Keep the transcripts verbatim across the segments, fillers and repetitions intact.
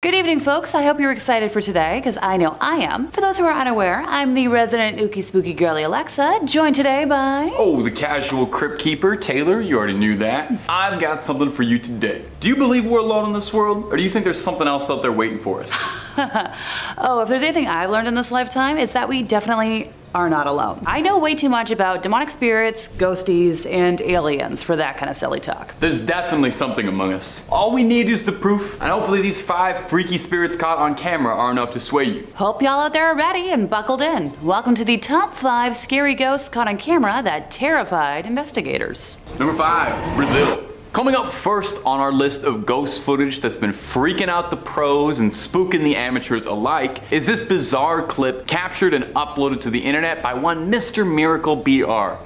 Good evening, folks. I hope you're excited for today, because I know I am. For those who are unaware, I'm the resident ooky spooky girly Alexa, joined today by... Oh, the casual Crypt Keeper, Taylor, you already knew that. I've got something for you today. Do you believe we're alone in this world, or do you think there's something else out there waiting for us? Oh, if there's anything I've learned in this lifetime, it's that we definitely are not alone. I know way too much about demonic spirits, ghosties, and aliens for that kind of silly talk. There's definitely something among us. All we need is the proof, and hopefully these five freaky spirits caught on camera are enough to sway you. Hope y'all out there are ready and buckled in. Welcome to the top five scary ghosts caught on camera that terrified investigators. Number five, Brazil. Coming up first on our list of ghost footage that's been freaking out the pros and spooking the amateurs alike is this bizarre clip captured and uploaded to the internet by one Mister Miracle B R.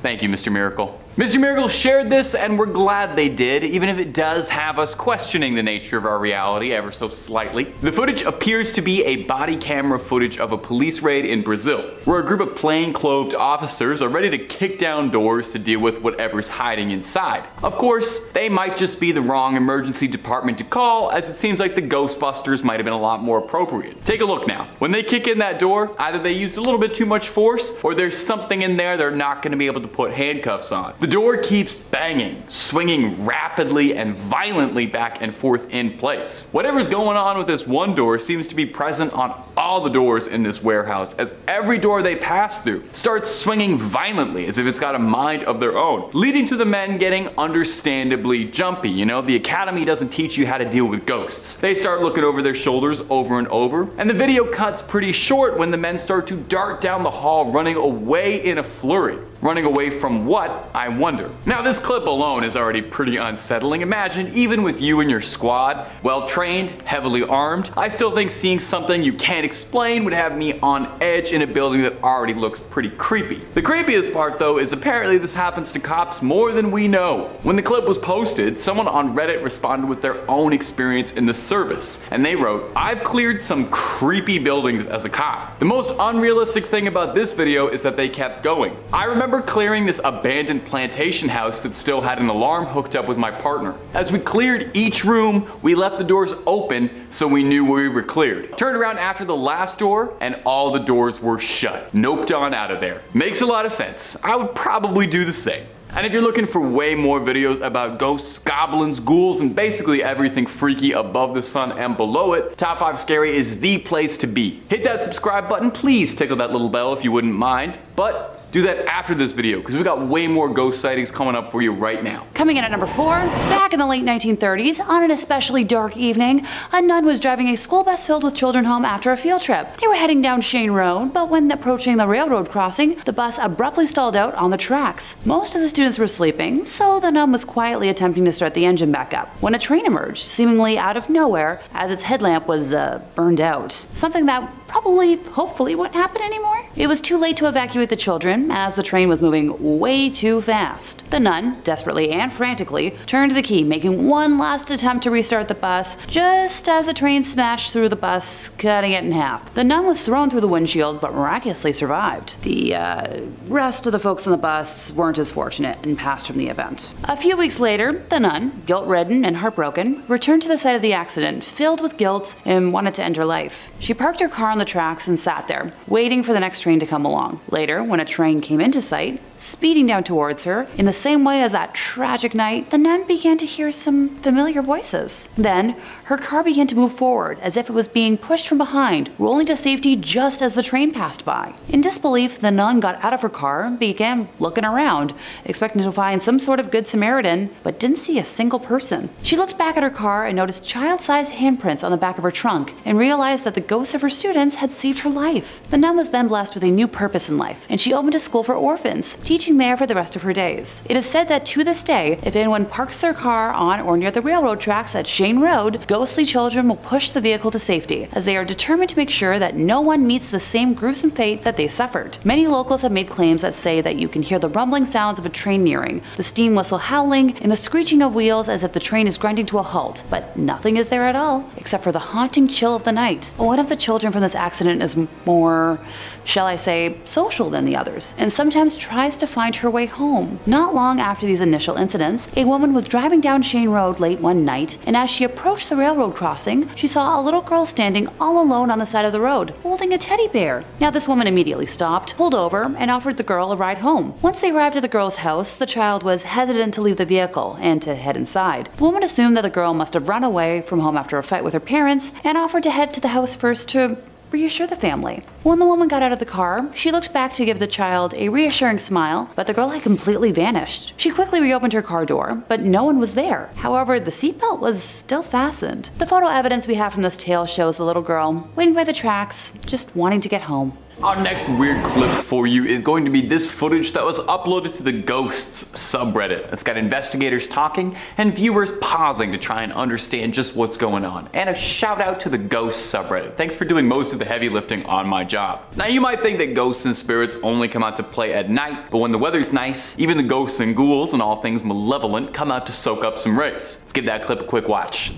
Thank you, Mister Miracle. Mister Miracle shared this, and we're glad they did, even if it does have us questioning the nature of our reality ever so slightly. The footage appears to be a body camera footage of a police raid in Brazil, where a group of plain-clothed officers are ready to kick down doors to deal with whatever's hiding inside. Of course, they might just be the wrong emergency department to call, as it seems like the Ghostbusters might have been a lot more appropriate. Take a look now. When they kick in that door, either they used a little bit too much force, or there's something in there they're not going to be able to put handcuffs on. The door keeps banging, swinging rapidly and violently back and forth in place. Whatever's going on with this one door seems to be present on all the doors in this warehouse, as every door they pass through starts swinging violently as if it's got a mind of their own, leading to the men getting understandably jumpy. You know, the academy doesn't teach you how to deal with ghosts. They start looking over their shoulders over and over, and the video cuts pretty short when the men start to dart down the hall, running away in a flurry. Running away from what, I wonder. Now, this clip alone is already pretty unsettling. Imagine, even with you and your squad, well-trained, heavily armed, I still think seeing something you can't explain would have me on edge in a building that already looks pretty creepy. The creepiest part, though, is apparently this happens to cops more than we know. When the clip was posted, someone on Reddit responded with their own experience in the service, and they wrote, "I've cleared some creepy buildings as a cop. The most unrealistic thing about this video is that they kept going. I remember I remember clearing this abandoned plantation house that still had an alarm hooked up with my partner. As we cleared each room, we left the doors open so we knew we were cleared. Turned around after the last door and all the doors were shut. Noped on out of there. Makes a lot of sense. I would probably do the same." And if you're looking for way more videos about ghosts, goblins, ghouls, and basically everything freaky above the sun and below it, Top five Scary is the place to be. Hit that subscribe button, please tickle that little bell if you wouldn't mind. But do that after this video, because we've got way more ghost sightings coming up for you right now. Coming in at number four, back in the late nineteen thirties, on an especially dark evening, a nun was driving a school bus filled with children home after a field trip. They were heading down Shane Road, but when approaching the railroad crossing, the bus abruptly stalled out on the tracks. Most of the students were sleeping, so the nun was quietly attempting to start the engine back up, when a train emerged, seemingly out of nowhere, as its headlamp was, uh, burned out. Something that probably, hopefully, won't happen anymore. It was too late to evacuate the children, as the train was moving way too fast. The nun, desperately and frantically, turned the key, making one last attempt to restart the bus just as the train smashed through the bus, cutting it in half. The nun was thrown through the windshield but miraculously survived. The uh, rest of the folks on the bus weren't as fortunate and passed from the event. A few weeks later, the nun, guilt-ridden and heartbroken, returned to the site of the accident, filled with guilt and wanted to end her life. She parked her car on the tracks and sat there, waiting for the next train to come along. Later, when a train came into sight, speeding down towards her, in the same way as that tragic night, the nun began to hear some familiar voices. Then, her car began to move forward, as if it was being pushed from behind, rolling to safety just as the train passed by. In disbelief, the nun got out of her car and began looking around, expecting to find some sort of good Samaritan, but didn't see a single person. She looked back at her car and noticed child-sized handprints on the back of her trunk, and realized that the ghosts of her students had saved her life. The nun was then blessed with a new purpose in life, and she opened to school for orphans, teaching there for the rest of her days. It is said that to this day, if anyone parks their car on or near the railroad tracks at Shane Road, ghostly children will push the vehicle to safety, as they are determined to make sure that no one meets the same gruesome fate that they suffered. Many locals have made claims that say that you can hear the rumbling sounds of a train nearing, the steam whistle howling, and the screeching of wheels as if the train is grinding to a halt, but nothing is there at all, except for the haunting chill of the night. One of the children from this accident is more, shall I say, social than the others, and sometimes tries tries to find her way home. Not long after these initial incidents, a woman was driving down Shane Road late one night, and as she approached the railroad crossing, she saw a little girl standing all alone on the side of the road, holding a teddy bear. Now this woman immediately stopped, pulled over, and offered the girl a ride home. Once they arrived at the girl's house, the child was hesitant to leave the vehicle and to head inside. The woman assumed that the girl must have run away from home after a fight with her parents and offered to head to the house first to reassure the family. When the woman got out of the car, she looked back to give the child a reassuring smile, but the girl had completely vanished. She quickly reopened her car door, but no one was there. However, the seatbelt was still fastened. The photo evidence we have from this tale shows the little girl waiting by the tracks, just wanting to get home. Our next weird clip for you is going to be this footage that was uploaded to the Ghosts subreddit. It's got investigators talking and viewers pausing to try and understand just what's going on. And a shout out to the Ghosts subreddit. Thanks for doing most of the heavy lifting on my job. Now you might think that ghosts and spirits only come out to play at night, but when the weather's nice, even the ghosts and ghouls and all things malevolent come out to soak up some rays. Let's give that clip a quick watch.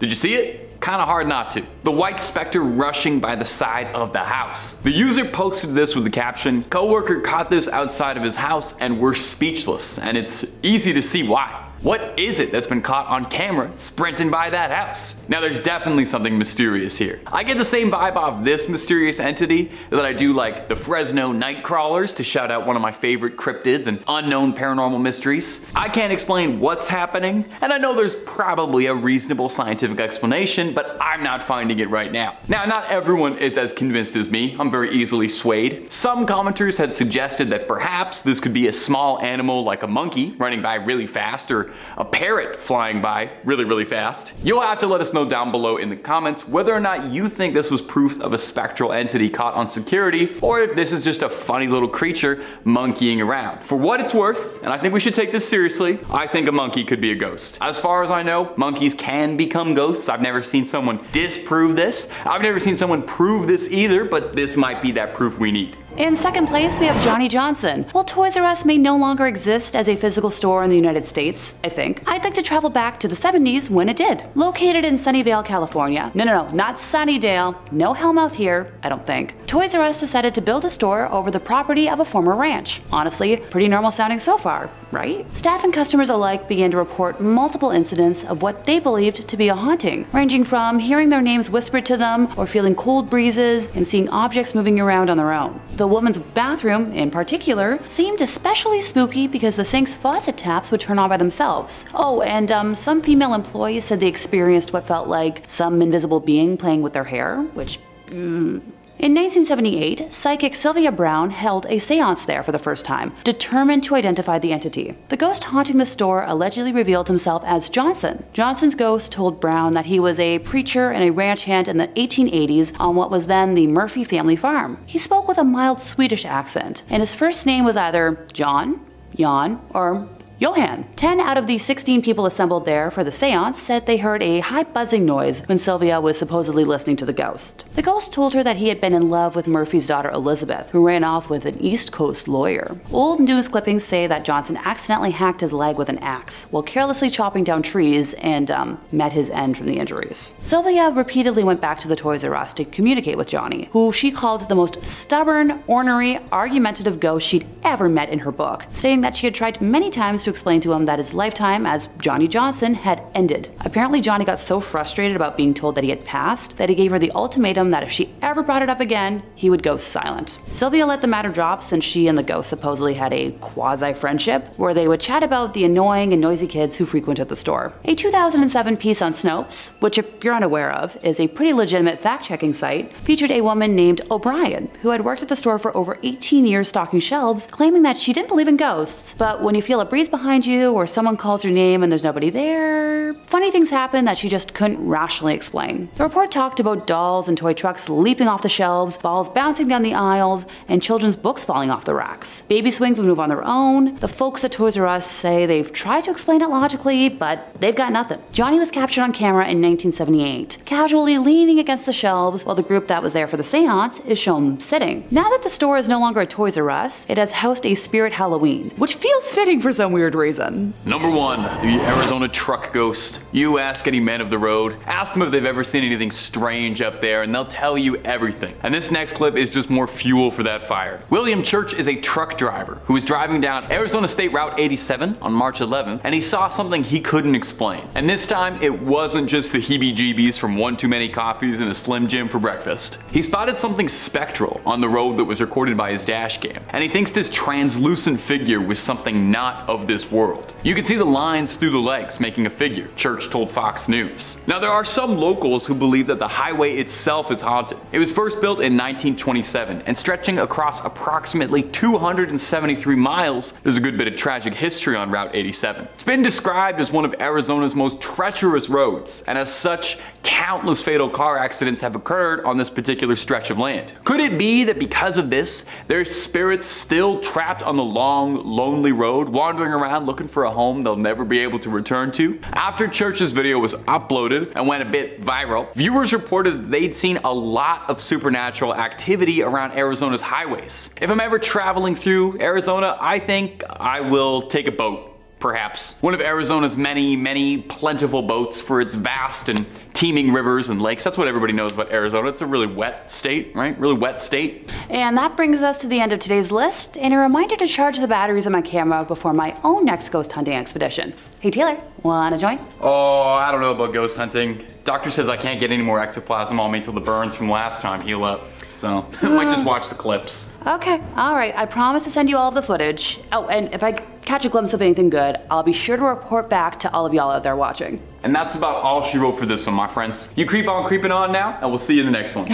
Did you see it? Kinda hard not to. The white specter rushing by the side of the house. The user posted this with the caption, "Coworker caught this outside of his house and we're speechless, and it's easy to see why. What is it that's been caught on camera sprinting by that house?" Now there's definitely something mysterious here. I get the same vibe off this mysterious entity that I do like the Fresno Nightcrawlers, to shout out one of my favorite cryptids and unknown paranormal mysteries. I can't explain what's happening, and I know there's probably a reasonable scientific explanation, but I'm not finding it right now. Now not everyone is as convinced as me. I'm very easily swayed. Some commenters had suggested that perhaps this could be a small animal like a monkey running by really fast, or a parrot flying by really, really fast. You'll have to let us know down below in the comments whether or not you think this was proof of a spectral entity caught on security, or if this is just a funny little creature monkeying around. For what it's worth, and I think we should take this seriously, I think a monkey could be a ghost. As far as I know, monkeys can become ghosts. I've never seen someone disprove this. I've never seen someone prove this either, but this might be that proof we need. In second place, we have Johnny Johnson. While Toys R Us may no longer exist as a physical store in the United States, I think, I'd like to travel back to the seventies when it did. Located in Sunnyvale, California. No, no, no, not Sunnydale. No Hellmouth here, I don't think. Toys R Us decided to build a store over the property of a former ranch. Honestly, pretty normal sounding so far, right? Staff and customers alike began to report multiple incidents of what they believed to be a haunting, ranging from hearing their names whispered to them or feeling cold breezes and seeing objects moving around on their own. The woman's bathroom, in particular, seemed especially spooky because the sink's faucet taps would turn on by themselves. Oh, and um, some female employees said they experienced what felt like some invisible being playing with their hair, which... Mm. In nineteen seventy-eight, psychic Sylvia Browne held a seance there for the first time, determined to identify the entity. The ghost haunting the store allegedly revealed himself as Johnson. Johnson's ghost told Browne that he was a preacher and a ranch hand in the eighteen eighties on what was then the Murphy family farm. He spoke with a mild Swedish accent, and his first name was either John, Jan, or Johan. ten out of the sixteen people assembled there for the seance said they heard a high buzzing noise when Sylvia was supposedly listening to the ghost. The ghost told her that he had been in love with Murphy's daughter Elizabeth, who ran off with an East Coast lawyer. Old news clippings say that Johnson accidentally hacked his leg with an axe while carelessly chopping down trees and um, met his end from the injuries. Sylvia repeatedly went back to the Toys R Us to communicate with Johnny, who she called the most stubborn, ornery, argumentative ghost she'd ever met in her book, stating that she had tried many times to explain to him that his lifetime as Johnny Johnson had ended. Apparently Johnny got so frustrated about being told that he had passed that he gave her the ultimatum that if she ever brought it up again, he would go silent. Sylvia let the matter drop since she and the ghost supposedly had a quasi-friendship where they would chat about the annoying and noisy kids who frequented the store. A two thousand seven piece on Snopes, which if you're unaware of, is a pretty legitimate fact-checking site, featured a woman named O'Brien who had worked at the store for over eighteen years stocking shelves, claiming that she didn't believe in ghosts, but when you feel a breeze behind you or someone calls your name and there's nobody there, funny things happen that she just couldn't rationally explain. The report talked about dolls and toy trucks leaping off the shelves, balls bouncing down the aisles, and children's books falling off the racks. Baby swings would move on their own. The folks at Toys R Us say they've tried to explain it logically, but they've got nothing. Johnny was captured on camera in nineteen seventy-eight, casually leaning against the shelves while the group that was there for the seance is shown sitting. Now that the store is no longer a Toys R Us, it has housed a Spirit Halloween, which feels fitting for some weird weird reason. Number one, the Arizona truck ghost. You ask any man of the road, ask them if they've ever seen anything strange up there, and they'll tell you everything. And this next clip is just more fuel for that fire. William Church is a truck driver who was driving down Arizona State Route eighty-seven on March eleventh, and he saw something he couldn't explain. And this time, it wasn't just the heebie-jeebies from one too many coffees and a Slim Jim for breakfast. He spotted something spectral on the road that was recorded by his dash cam, and he thinks this translucent figure was something not of this world. You can see the lines through the legs making a figure, Church told Fox News. Now, there are some locals who believe that the highway itself is haunted. It was first built in nineteen twenty-seven, and stretching across approximately two hundred seventy-three miles, there's a good bit of tragic history on Route eighty-seven. It's been described as one of Arizona's most treacherous roads, and as such, countless fatal car accidents have occurred on this particular stretch of land. Could it be that because of this, there's spirits still trapped on the long, lonely road, wandering around looking for a home they'll never be able to return to? After Church's video was uploaded and went a bit viral, viewers reported that they'd seen a lot of supernatural activity around Arizona's highways. If I'm ever traveling through Arizona, I think I will take a boat. Perhaps. One of Arizona's many, many plentiful boats for its vast and teeming rivers and lakes. That's what everybody knows about Arizona. It's a really wet state, right? Really wet state. And that brings us to the end of today's list, and a reminder to charge the batteries on my camera before my own next ghost hunting expedition. Hey Taylor, wanna join? Oh, I don't know about ghost hunting. Doctor says I can't get any more ectoplasm on me till the burns from last time heal up. So, I might just watch the clips. Okay, alright, I promise to send you all of the footage. Oh, and if I catch a glimpse of anything good, I'll be sure to report back to all of y'all out there watching. And that's about all she wrote for this one, my friends. You keep on creeping on now, and we'll see you in the next one.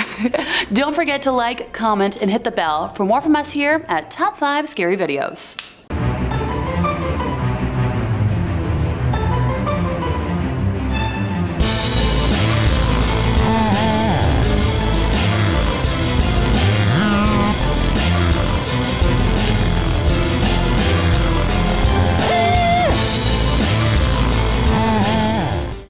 Don't forget to like, comment, and hit the bell for more from us here at Top five Scary Videos.